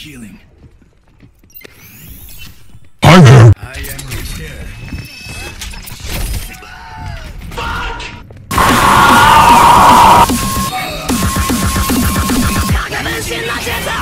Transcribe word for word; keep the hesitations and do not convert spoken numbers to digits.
healing. I'm here. I am here. Fuck! Kagaman Shin Lasheta!